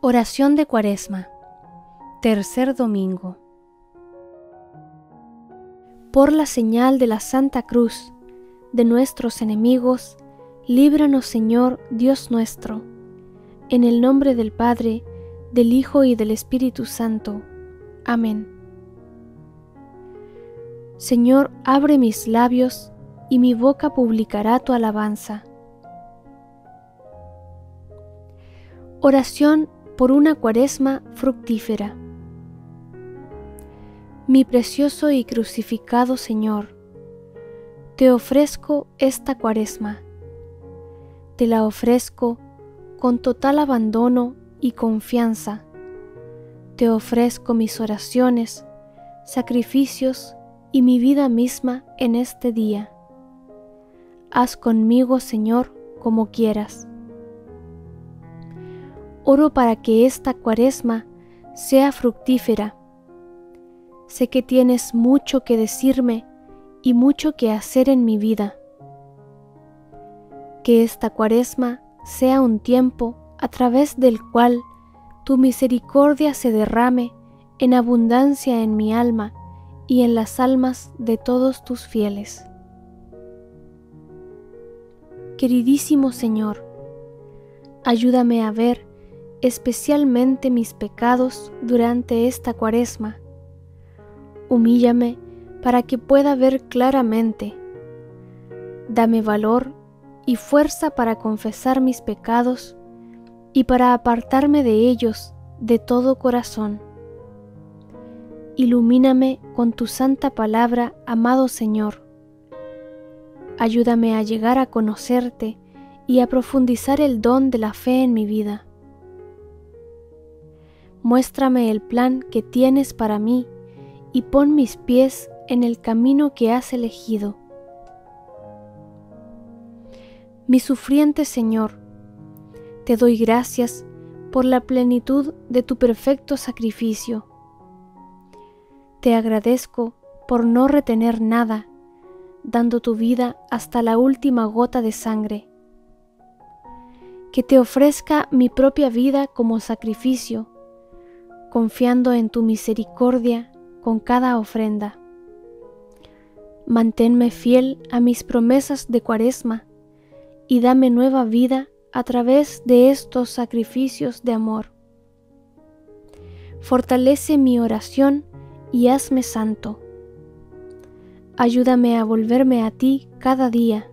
Oración de Cuaresma, tercer domingo. Por la señal de la Santa Cruz, de nuestros enemigos, líbranos, Señor Dios nuestro. En el nombre del Padre, del Hijo y del Espíritu Santo. Amén. Señor, abre mis labios, y mi boca publicará tu alabanza. Oración por una Cuaresma fructífera. Mi precioso y crucificado Señor, te ofrezco esta Cuaresma. Te la ofrezco con total abandono y confianza. Te ofrezco mis oraciones, sacrificios y mi vida misma en este día. Haz conmigo, Señor, como quieras. Oro para que esta Cuaresma sea fructífera. Sé que tienes mucho que decirme y mucho que hacer en mi vida. Que esta Cuaresma sea un tiempo a través del cual tu misericordia se derrame en abundancia en mi alma y en las almas de todos tus fieles. Queridísimo Señor, ayúdame a ver especialmente mis pecados durante esta Cuaresma. Humíllame para que pueda ver claramente. Dame valor y fuerza para confesar mis pecados y para apartarme de ellos de todo corazón. Ilumíname con tu santa palabra, amado Señor. Ayúdame a llegar a conocerte y a profundizar el don de la fe en mi vida. Muéstrame el plan que tienes para mí y pon mis pies en el camino que has elegido. Mi sufriente Señor, te doy gracias por la plenitud de tu perfecto sacrificio. Te agradezco por no retener nada, dando tu vida hasta la última gota de sangre. Que te ofrezca mi propia vida como sacrificio, confiando en tu misericordia con cada ofrenda. Manténme fiel a mis promesas de Cuaresma y dame nueva vida a través de estos sacrificios de amor. Fortalece mi oración y hazme santo. Ayúdame a volverme a ti cada día,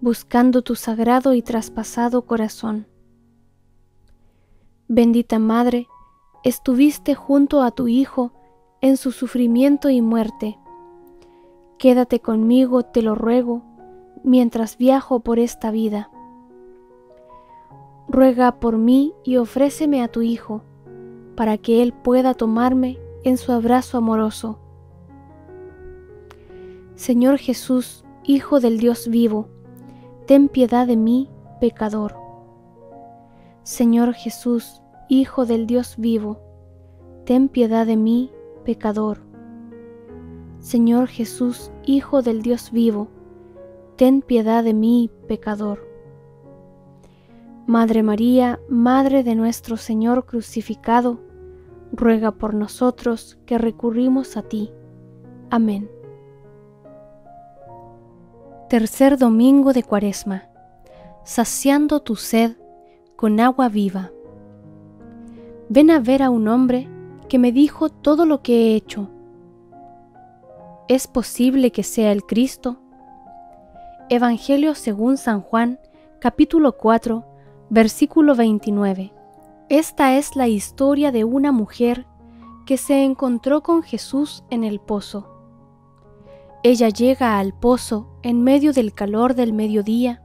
buscando tu sagrado y traspasado corazón. Bendita Madre, estuviste junto a tu Hijo en su sufrimiento y muerte. Quédate conmigo, te lo ruego, mientras viajo por esta vida. Ruega por mí y ofréceme a tu Hijo, para que Él pueda tomarme en su abrazo amoroso. Señor Jesús, Hijo del Dios vivo, ten piedad de mí, pecador. Señor Jesús, Hijo del Dios vivo, ten piedad de mí, pecador. Señor Jesús, Hijo del Dios vivo, ten piedad de mí, pecador. Madre María, Madre de nuestro Señor crucificado, ruega por nosotros que recurrimos a ti. Amén. Tercer domingo de Cuaresma. Saciando tu sed con agua viva. Ven a ver a un hombre que me dijo todo lo que he hecho. ¿Es posible que sea el Cristo? Evangelio según San Juan, capítulo 4, versículo 29. Esta es la historia de una mujer que se encontró con Jesús en el pozo. Ella llega al pozo en medio del calor del mediodía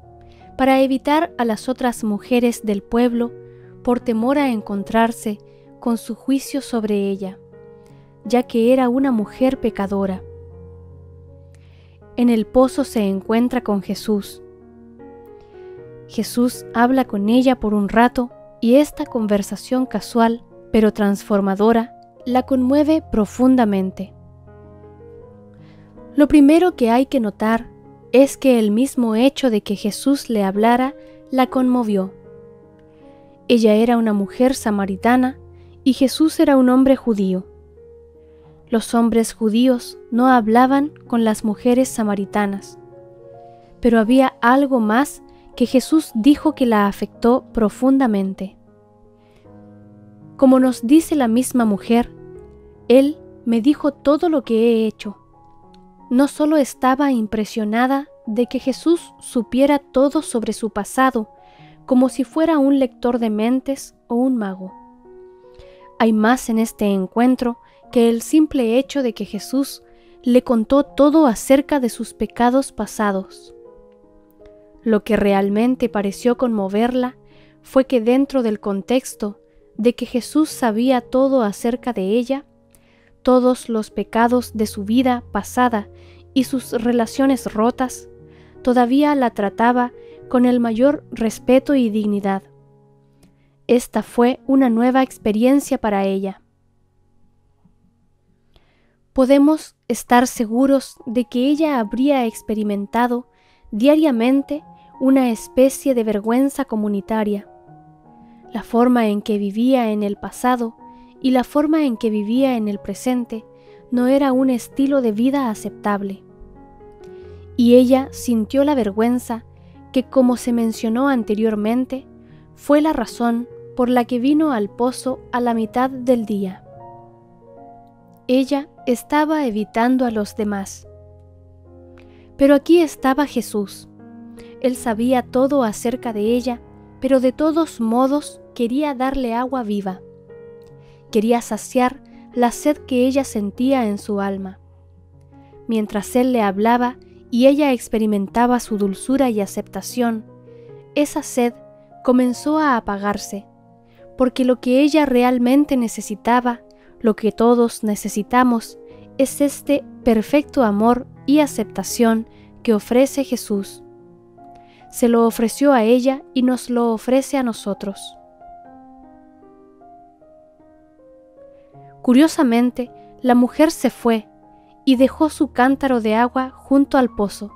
para evitar a las otras mujeres del pueblo por temor a encontrarse con su juicio sobre ella, ya que era una mujer pecadora. En el pozo se encuentra con Jesús. Jesús habla con ella por un rato y esta conversación casual, pero transformadora, la conmueve profundamente. Lo primero que hay que notar es que el mismo hecho de que Jesús le hablara la conmovió. Ella era una mujer samaritana y Jesús era un hombre judío. Los hombres judíos no hablaban con las mujeres samaritanas, pero había algo más que Jesús dijo que la afectó profundamente. Como nos dice la misma mujer, Él me dijo todo lo que he hecho. No solo estaba impresionada de que Jesús supiera todo sobre su pasado, como si fuera un lector de mentes o un mago. Hay más en este encuentro que el simple hecho de que Jesús le contó todo acerca de sus pecados pasados. Lo que realmente pareció conmoverla fue que dentro del contexto de que Jesús sabía todo acerca de ella, todos los pecados de su vida pasada y sus relaciones rotas, todavía la trataba con el mayor respeto y dignidad. Esta fue una nueva experiencia para ella. Podemos estar seguros de que ella habría experimentado diariamente una especie de vergüenza comunitaria. La forma en que vivía en el pasado y la forma en que vivía en el presente no era un estilo de vida aceptable. Y ella sintió la vergüenza que, como se mencionó anteriormente, fue la razón por la que vino al pozo a la mitad del día. Ella estaba evitando a los demás. Pero aquí estaba Jesús. Él sabía todo acerca de ella, pero de todos modos quería darle agua viva. Quería saciar la sed que ella sentía en su alma. Mientras Él le hablaba y ella experimentaba su dulzura y aceptación, esa sed comenzó a apagarse, porque lo que ella realmente necesitaba, lo que todos necesitamos, es este perfecto amor y aceptación que ofrece Jesús. Se lo ofreció a ella y nos lo ofrece a nosotros. Curiosamente, la mujer se fue y dejó su cántaro de agua junto al pozo.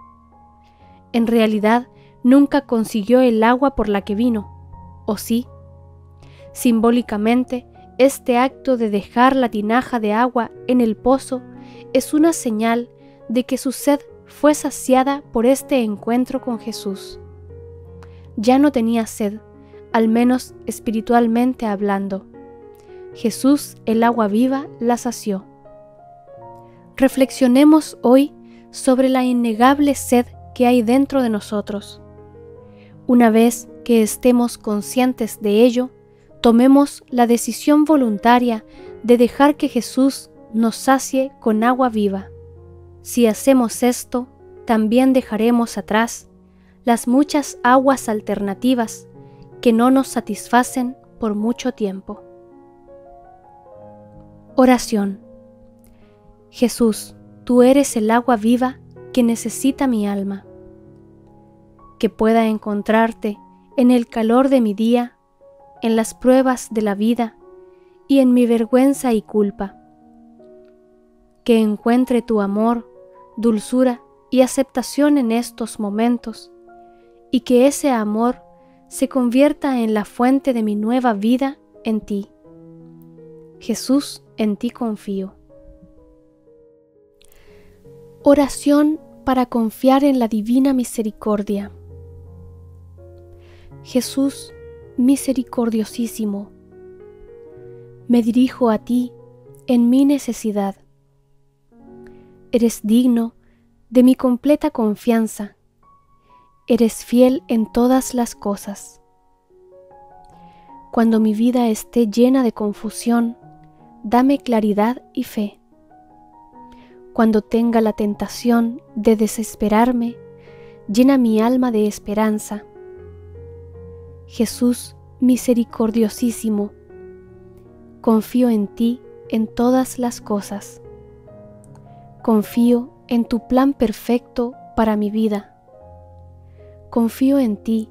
En realidad, nunca consiguió el agua por la que vino, ¿o sí? Simbólicamente, este acto de dejar la tinaja de agua en el pozo es una señal de que su sed fue saciada por este encuentro con Jesús. Ya no tenía sed, al menos espiritualmente hablando. Jesús, el agua viva, la sació. Reflexionemos hoy sobre la innegable sed que hay dentro de nosotros. Una vez que estemos conscientes de ello, tomemos la decisión voluntaria de dejar que Jesús nos sacie con agua viva. Si hacemos esto, también dejaremos atrás las muchas aguas alternativas que no nos satisfacen por mucho tiempo. Oración. Jesús, tú eres el agua viva que necesita mi alma. Que pueda encontrarte en el calor de mi día, en las pruebas de la vida y en mi vergüenza y culpa. Que encuentre tu amor, dulzura y aceptación en estos momentos, y que ese amor se convierta en la fuente de mi nueva vida en ti. Jesús, en ti confío. Oración para confiar en la divina misericordia. Jesús misericordiosísimo, me dirijo a ti en mi necesidad. Eres digno de mi completa confianza. Eres fiel en todas las cosas. Cuando mi vida esté llena de confusión, dame claridad y fe. Cuando tenga la tentación de desesperarme, llena mi alma de esperanza. Jesús misericordiosísimo, confío en ti en todas las cosas. Confío en tu plan perfecto para mi vida. Confío en ti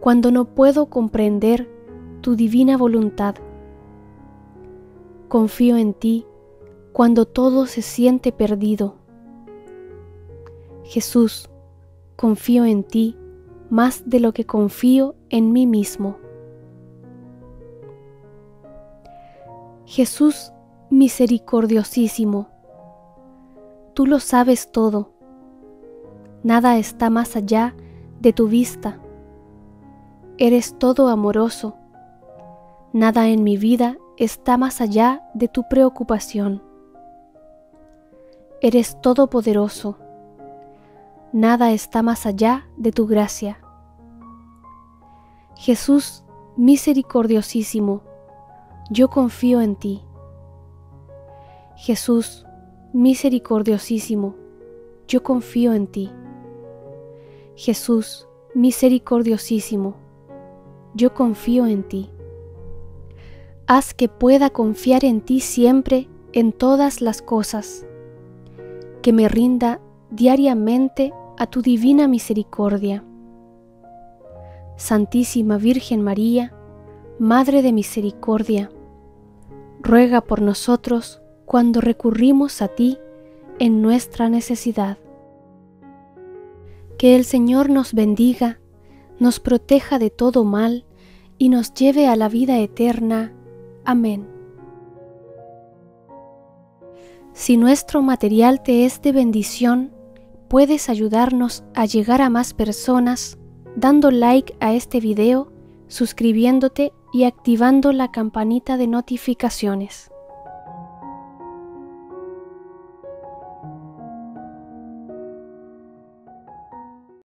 cuando no puedo comprender tu divina voluntad. Confío en ti cuando todo se siente perdido. Jesús, confío en ti más de lo que confío en mí mismo. Jesús misericordiosísimo, tú lo sabes todo. Nada está más allá de tu vista. Eres todo amoroso. Nada en mi vida está más allá de tu preocupación. Eres todopoderoso. Nada está más allá de tu gracia. Jesús misericordiosísimo, yo confío en ti. Jesús misericordiosísimo, yo confío en ti. Jesús misericordiosísimo, yo confío en ti. Haz que pueda confiar en ti siempre en todas las cosas, que me rinda diariamente a tu divina misericordia. Santísima Virgen María, Madre de Misericordia, ruega por nosotros cuando recurrimos a ti en nuestra necesidad. Que el Señor nos bendiga, nos proteja de todo mal y nos lleve a la vida eterna. Amén. Si nuestro material te es de bendición, puedes ayudarnos a llegar a más personas dando like a este video, suscribiéndote y activando la campanita de notificaciones.